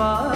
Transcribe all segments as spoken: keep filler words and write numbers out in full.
Ba da ba da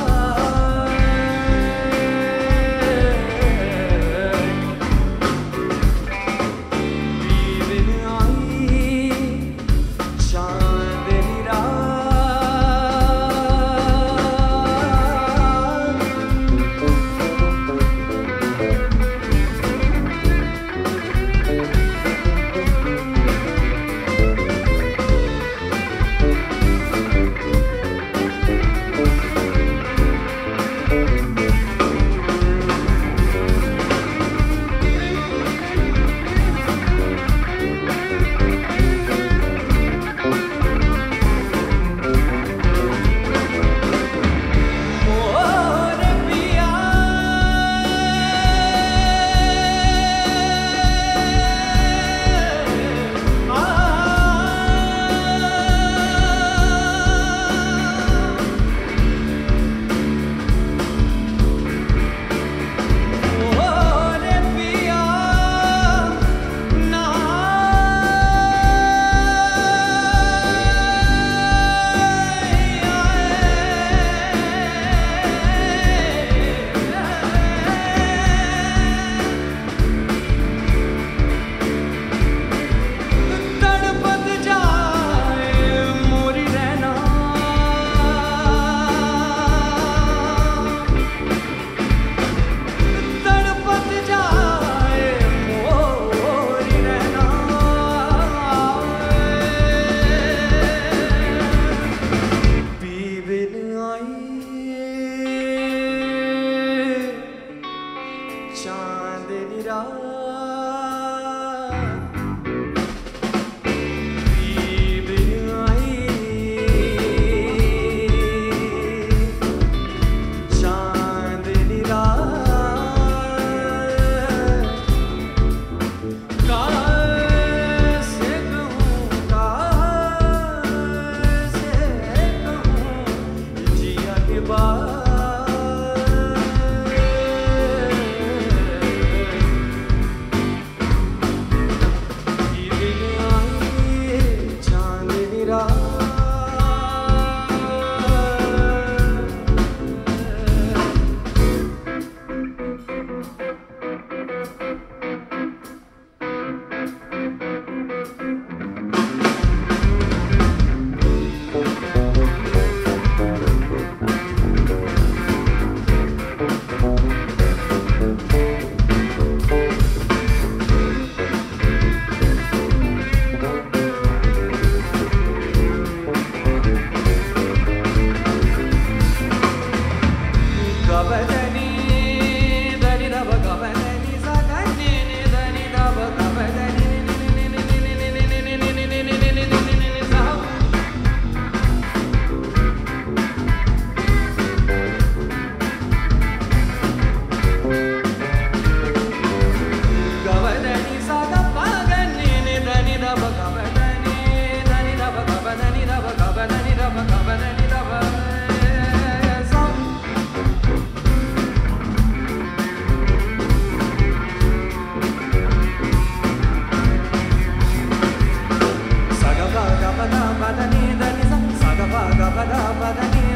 ni da ni sa ga ba ga ba da ba da ni.